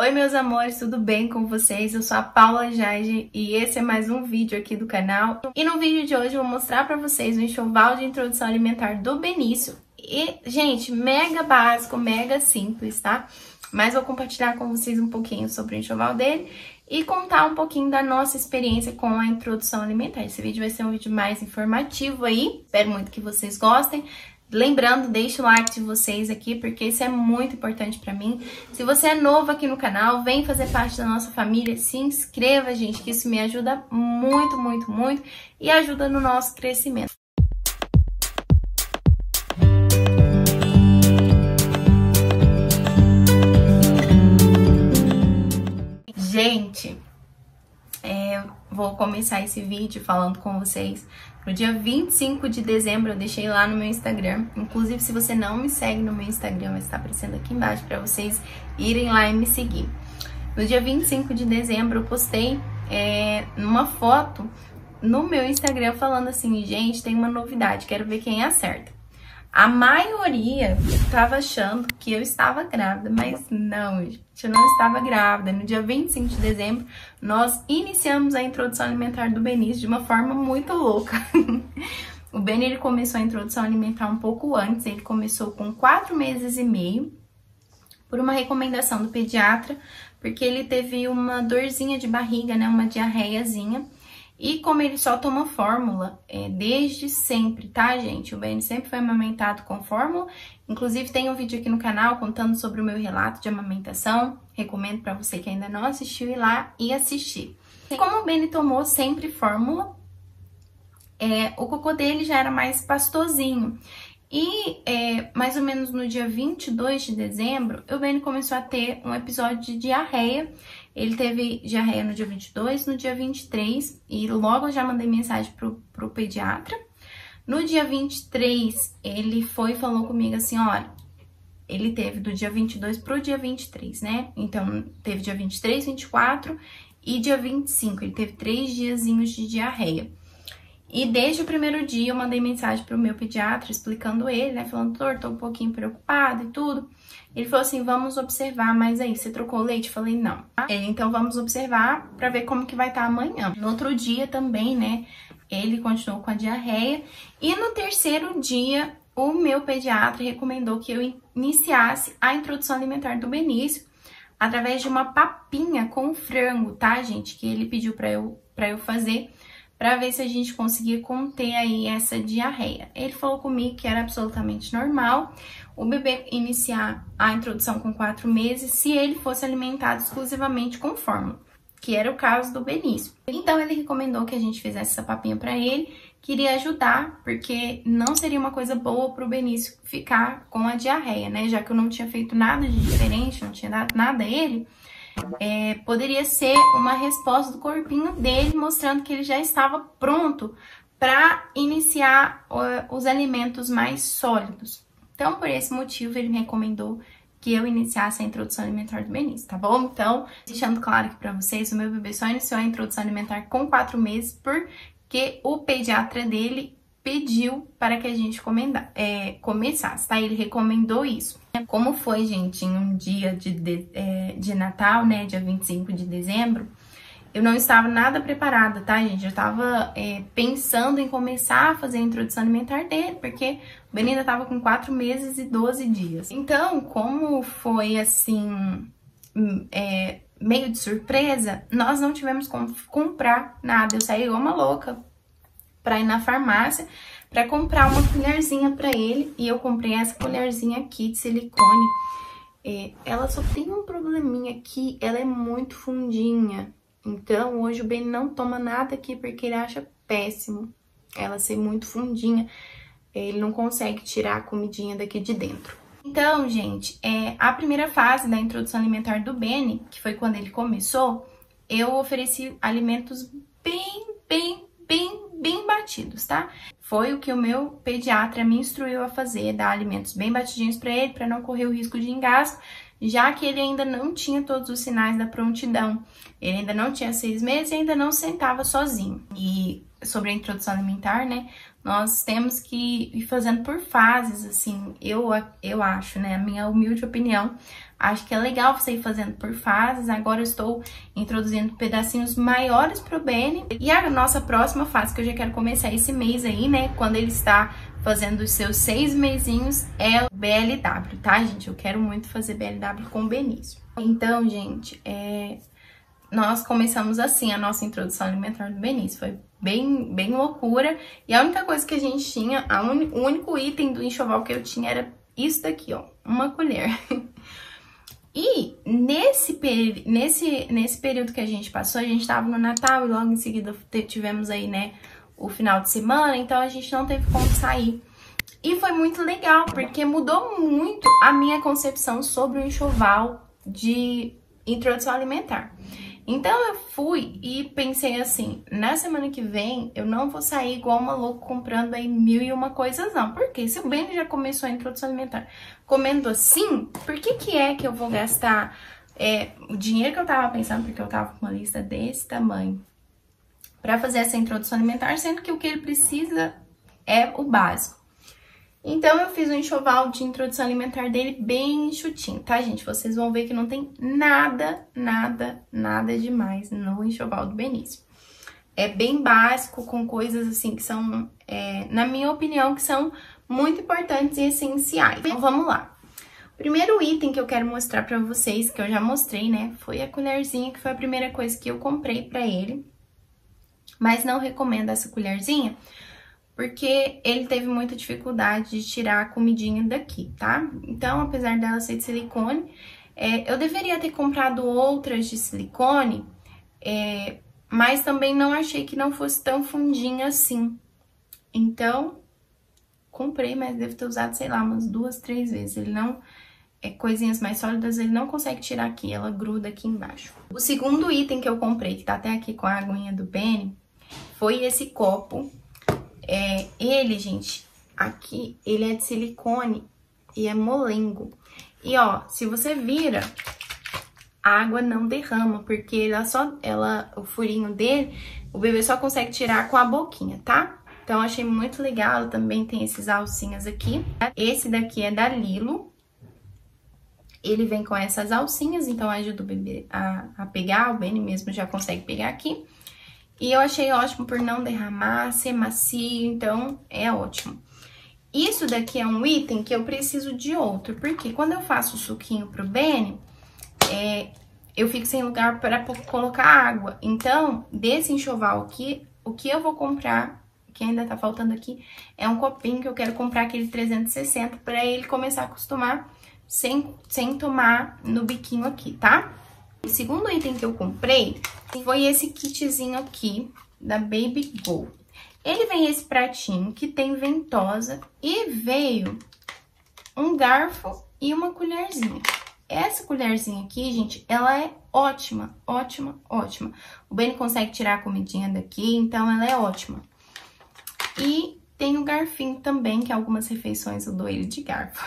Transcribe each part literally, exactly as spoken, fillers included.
Oi meus amores, tudo bem com vocês? Eu sou a Paula Jaeger e esse é mais um vídeo aqui do canal. E no vídeo de hoje eu vou mostrar pra vocês o enxoval de introdução alimentar do Benício. E, gente, mega básico, mega simples, tá? Mas vou compartilhar com vocês um pouquinho sobre o enxoval dele e contar um pouquinho da nossa experiência com a introdução alimentar. Esse vídeo vai ser um vídeo mais informativo aí, espero muito que vocês gostem. Lembrando, deixa o like de vocês aqui, porque isso é muito importante pra mim. Se você é novo aqui no canal, vem fazer parte da nossa família, se inscreva, gente, que isso me ajuda muito, muito, muito e ajuda no nosso crescimento. Gente, é, vou começar esse vídeo falando com vocês. No dia vinte e cinco de dezembro eu deixei lá no meu Instagram. Inclusive, se você não me segue no meu Instagram, vai estar aparecendo aqui embaixo para vocês irem lá e me seguir. No dia vinte e cinco de dezembro eu postei é, uma foto no meu Instagram falando assim: gente, tem uma novidade, quero ver quem acerta. A maioria estava achando que eu estava grávida, mas não, gente, eu não estava grávida. No dia vinte e cinco de dezembro, nós iniciamos a introdução alimentar do Benício de uma forma muito louca. O Beni, ele começou a introdução alimentar um pouco antes, ele começou com quatro meses e meio, por uma recomendação do pediatra, porque ele teve uma dorzinha de barriga, né, uma diarreiazinha. E como ele só toma fórmula é, desde sempre, tá, gente? O Beni sempre foi amamentado com fórmula. Inclusive, tem um vídeo aqui no canal contando sobre o meu relato de amamentação. Recomendo pra você que ainda não assistiu ir lá e assistir. E como o Beni tomou sempre fórmula, é, o cocô dele já era mais pastosinho. E é, mais ou menos no dia vinte e dois de dezembro, o Beni começou a ter um episódio de diarreia. Ele teve diarreia no dia vinte e dois, no dia vinte e três, e logo eu já mandei mensagem pro, pro pediatra. No dia vinte e três, ele foi e falou comigo assim: olha, ele teve do dia vinte e dois pro dia vinte e três, né? Então, teve dia vinte e três, vinte e quatro e dia vinte e cinco, ele teve três diazinhos de diarreia. E desde o primeiro dia, eu mandei mensagem pro meu pediatra, explicando ele, né? Falando: doutor, tô um pouquinho preocupada e tudo. Ele falou assim: vamos observar, mas aí, você trocou o leite? Eu falei: não. Ele, então, vamos observar pra ver como que vai estar amanhã. No outro dia também, né? Ele continuou com a diarreia. E no terceiro dia, o meu pediatra recomendou que eu iniciasse a introdução alimentar do Benício através de uma papinha com frango, tá, gente? Que ele pediu pra eu, pra eu fazer, pra ver se a gente conseguia conter aí essa diarreia. Ele falou comigo que era absolutamente normal o bebê iniciar a introdução com quatro meses se ele fosse alimentado exclusivamente com fórmula, que era o caso do Benício. Então, ele recomendou que a gente fizesse essa papinha pra ele, que iria ajudar, porque não seria uma coisa boa pro Benício ficar com a diarreia, né? Já que eu não tinha feito nada de diferente, não tinha dado nada a ele, É, poderia ser uma resposta do corpinho dele, mostrando que ele já estava pronto para iniciar uh, os alimentos mais sólidos. Então, por esse motivo, ele me recomendou que eu iniciasse a introdução alimentar do Benício, tá bom? Então, deixando claro aqui para vocês, o meu bebê só iniciou a introdução alimentar com quatro meses, porque o pediatra dele pediu para que a gente comenda, é, começasse, tá? Ele recomendou isso. Como foi, gente, em um dia de, de, é, de Natal, né, dia vinte e cinco de dezembro, eu não estava nada preparada, tá, gente? Eu estava é, pensando em começar a fazer a introdução alimentar dele, porque o Beni ainda estava com quatro meses e doze dias. Então, como foi, assim, é, meio de surpresa, nós não tivemos como comprar nada. Eu saí igual uma louca pra ir na farmácia pra comprar uma colherzinha pra ele. E eu comprei essa colherzinha aqui de silicone. É, ela só tem um probleminha aqui, ela é muito fundinha. Então, hoje o Beni não toma nada aqui porque ele acha péssimo ela ser muito fundinha. Ele não consegue tirar a comidinha daqui de dentro. Então, gente, é, a primeira fase da introdução alimentar do Beni, que foi quando ele começou, eu ofereci alimentos bem, bem, bem... bem batidos, tá? Foi o que o meu pediatra me instruiu a fazer, dar alimentos bem batidinhos pra ele, pra não correr o risco de engasgo, já que ele ainda não tinha todos os sinais da prontidão. Ele ainda não tinha seis meses e ainda não sentava sozinho. E sobre a introdução alimentar, né, nós temos que ir fazendo por fases, assim, eu, eu acho, né, a minha humilde opinião, Acho que é legal você ir fazendo por fases. Agora eu estou introduzindo pedacinhos maiores pro Benny. E a nossa próxima fase, que eu já quero começar esse mês aí, né? Quando ele está fazendo os seus seis mesinhos, é o B L W, tá, gente? Eu quero muito fazer B L W com o Benício. Então, gente, é... nós começamos assim a nossa introdução alimentar do Benício. Foi bem, bem loucura. E a única coisa que a gente tinha, a un... o único item do enxoval que eu tinha era isso daqui, ó. Uma colher. E nesse, peri nesse, nesse período que a gente passou, a gente tava no Natal e logo em seguida tivemos aí, né, o final de semana, então a gente não teve como sair. E foi muito legal, porque mudou muito a minha concepção sobre o enxoval de introdução alimentar. Então eu fui e pensei assim, na semana que vem eu não vou sair igual uma louca comprando aí mil e uma coisas não. Porque se o Benny já começou a introdução alimentar comendo assim, por que que é que eu vou gastar é, o dinheiro que eu tava pensando, porque eu tava com uma lista desse tamanho, pra fazer essa introdução alimentar, sendo que o que ele precisa é o básico. Então, eu fiz um enxoval de introdução alimentar dele bem enxutinho, tá, gente? Vocês vão ver que não tem nada, nada, nada demais no enxoval do Benício. É bem básico, com coisas, assim, que são, é, na minha opinião, que são muito importantes e essenciais. Então, vamos lá. O primeiro item que eu quero mostrar pra vocês, que eu já mostrei, né, foi a colherzinha, que foi a primeira coisa que eu comprei pra ele. Mas não recomendo essa colherzinha, porque ele teve muita dificuldade de tirar a comidinha daqui, tá? Então, apesar dela ser de silicone, é, eu deveria ter comprado outras de silicone, é, mas também não achei que não fosse tão fundinha assim. Então, comprei, mas devo ter usado, sei lá, umas duas, três vezes. Ele não... É, coisinhas mais sólidas, ele não consegue tirar aqui, ela gruda aqui embaixo. O segundo item que eu comprei, que tá até aqui com a aguinha do Benny, foi esse copo. É, ele, gente, aqui, ele é de silicone e é molengo. E, ó, se você vira, a água não derrama, porque ela só, ela, o furinho dele, o bebê só consegue tirar com a boquinha, tá? Então, achei muito legal, ela também tem esses alcinhas aqui. Esse daqui é da Lilo. Ele vem com essas alcinhas, então ajuda o bebê a, a pegar, o Benny mesmo já consegue pegar aqui. E eu achei ótimo por não derramar, ser macio, então é ótimo. Isso daqui é um item que eu preciso de outro, porque quando eu faço o suquinho pro Benny, é, eu fico sem lugar para colocar água. Então, desse enxoval aqui, o que eu vou comprar, que ainda tá faltando aqui, é um copinho que eu quero comprar, aquele trezentos e sessenta, para ele começar a acostumar sem, sem tomar no biquinho aqui, tá? O segundo item que eu comprei foi esse kitzinho aqui, da Baby Go. Ele vem esse pratinho que tem ventosa e veio um garfo e uma colherzinha. Essa colherzinha aqui, gente, ela é ótima, ótima, ótima. O Benny consegue tirar a comidinha daqui, então ela é ótima. E tem o garfinho também, que algumas refeições eu dou ele de garfo.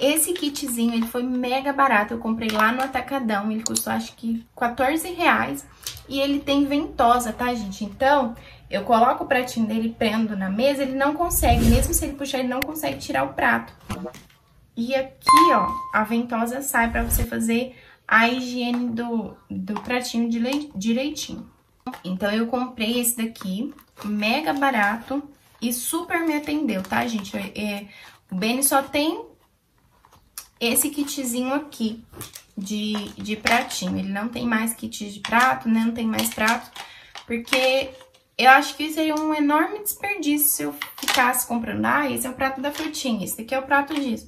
Esse kitzinho, ele foi mega barato, eu comprei lá no Atacadão, ele custou acho que quatorze reais e ele tem ventosa, tá, gente? Então, eu coloco o pratinho dele, prendo na mesa, ele não consegue, mesmo se ele puxar, ele não consegue tirar o prato. E aqui, ó, a ventosa sai pra você fazer a higiene do, do pratinho direitinho. Então, eu comprei esse daqui, mega barato e super me atendeu, tá, gente? É, o Benny só tem... esse kitzinho aqui de, de pratinho, ele não tem mais kit de prato, né, não tem mais prato, porque eu acho que seria um enorme desperdício se eu ficasse comprando, ah, esse é o prato da frutinha, esse daqui é o prato disso.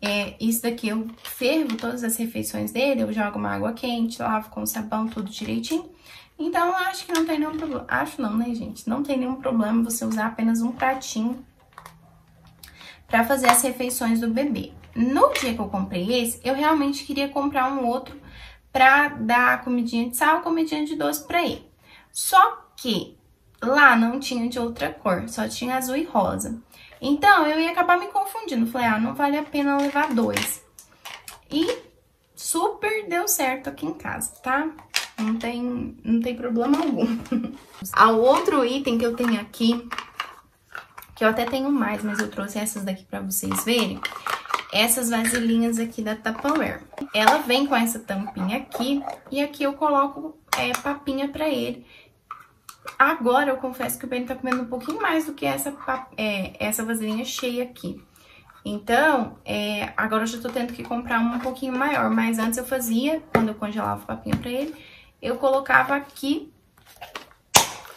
É, isso daqui eu fervo todas as refeições dele, eu jogo uma água quente, lavo com sabão, tudo direitinho. Então, eu acho que não tem nenhum problema, acho não, né, gente, não tem nenhum problema você usar apenas um pratinho pra fazer as refeições do bebê. No dia que eu comprei esse, eu realmente queria comprar um outro pra dar comidinha de sal, comidinha de doce pra ele. Só que lá não tinha de outra cor, só tinha azul e rosa. Então, eu ia acabar me confundindo. Falei, ah, não vale a pena levar dois. E super deu certo aqui em casa, tá? Não tem, não tem problema algum. O outro item que eu tenho aqui, que eu até tenho mais, mas eu trouxe essas daqui pra vocês verem, essas vasilhinhas aqui da Tupperware. Ela vem com essa tampinha aqui e aqui eu coloco é, papinha pra ele. Agora eu confesso que o Beni tá comendo um pouquinho mais do que essa, é, essa vasilhinha cheia aqui. Então, é, agora eu já tô tendo que comprar uma um pouquinho maior, mas antes eu fazia, quando eu congelava o papinho pra ele, eu colocava aqui,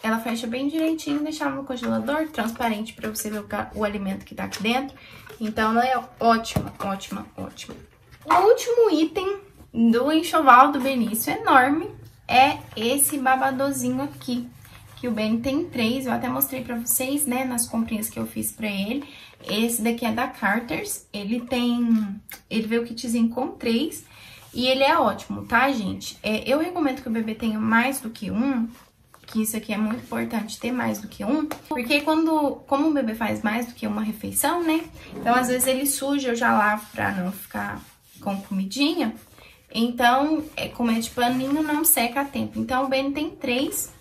ela fecha bem direitinho, deixava no congelador, transparente pra você ver o, o alimento que tá aqui dentro. Então, ela é ótima, ótima, ótima. O último item do enxoval do Benício enorme é esse babadozinho aqui. Que o Beni tem três, eu até mostrei pra vocês, né, nas comprinhas que eu fiz pra ele. Esse daqui é da Carter's, ele tem... ele veio o kitzinho com três e ele é ótimo, tá, gente? É, eu recomendo que o bebê tenha mais do que um, que isso aqui é muito importante, ter mais do que um. Porque quando... como o bebê faz mais do que uma refeição, né, então às vezes ele suja, eu já lavo pra não ficar com comidinha. Então, é, como é de paninho, não seca a tempo. Então, o Beni tem três.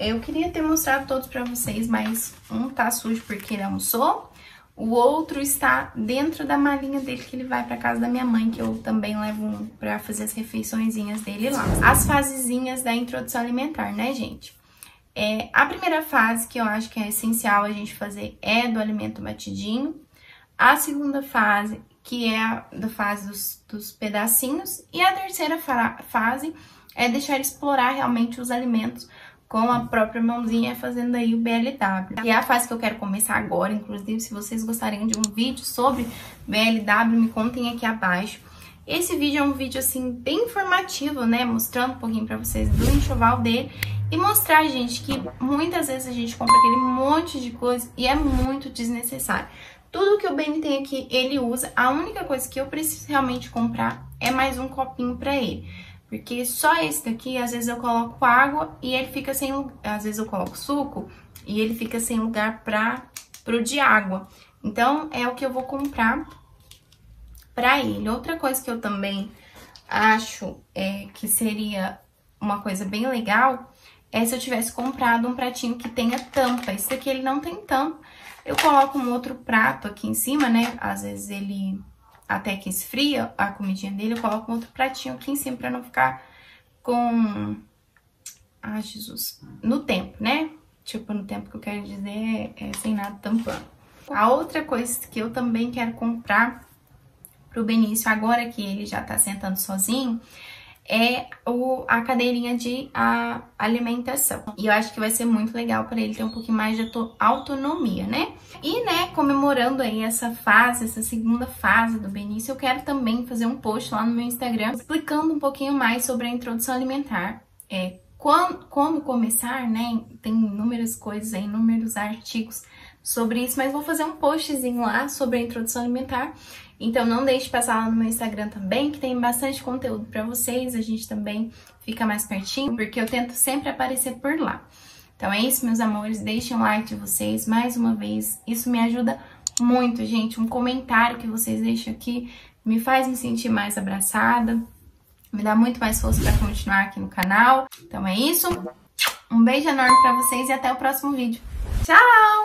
Eu queria ter mostrado todos pra vocês, mas um tá sujo porque ele almoçou. O outro está dentro da malinha dele, que ele vai pra casa da minha mãe, que eu também levo um pra fazer as refeiçõezinhas dele lá. As fasezinhas da introdução alimentar, né, gente? É, a primeira fase, que eu acho que é essencial a gente fazer, é do alimento batidinho. A segunda fase, que é a da fase dos, dos pedacinhos. E a terceira fa- fase é deixar explorar realmente os alimentos com a própria mãozinha, fazendo aí o B L W. E é a fase que eu quero começar agora, inclusive, se vocês gostariam de um vídeo sobre B L W, me contem aqui abaixo. Esse vídeo é um vídeo, assim, bem informativo, né? Mostrando um pouquinho pra vocês do enxoval dele e mostrar, gente, que muitas vezes a gente compra aquele monte de coisa e é muito desnecessário. Tudo que o Beni tem aqui, ele usa. A única coisa que eu preciso realmente comprar é mais um copinho pra ele. Porque só esse daqui, às vezes eu coloco água e ele fica sem lugar. Às vezes eu coloco suco e ele fica sem lugar para pro de água. Então, é o que eu vou comprar para ele. Outra coisa que eu também acho é, que seria uma coisa bem legal é se eu tivesse comprado um pratinho que tenha tampa. Esse daqui ele não tem tampa. Eu coloco um outro prato aqui em cima, né? Às vezes ele... até que esfria a comidinha dele, eu coloco um outro pratinho aqui em cima pra não ficar com... ai, Jesus... no tempo, né? Tipo, no tempo que eu quero dizer é sem nada tampando. A outra coisa que eu também quero comprar pro Benício, agora que ele já tá sentando sozinho, é o, a cadeirinha de a alimentação. E eu acho que vai ser muito legal para ele ter um pouquinho mais de autonomia, né? E, né, comemorando aí essa fase, essa segunda fase do Benício, eu quero também fazer um post lá no meu Instagram explicando um pouquinho mais sobre a introdução alimentar. É, quando, como começar, né? Tem inúmeras coisas aí, inúmeros artigos sobre isso, mas vou fazer um postzinho lá sobre a introdução alimentar. Então, não deixe de passar lá no meu Instagram também, que tem bastante conteúdo pra vocês. A gente também fica mais pertinho, porque eu tento sempre aparecer por lá. Então, é isso, meus amores. Deixem o like de vocês mais uma vez. Isso me ajuda muito, gente. Um comentário que vocês deixam aqui me faz me sentir mais abraçada. Me dá muito mais força pra continuar aqui no canal. Então, é isso. Um beijo enorme pra vocês e até o próximo vídeo. Tchau!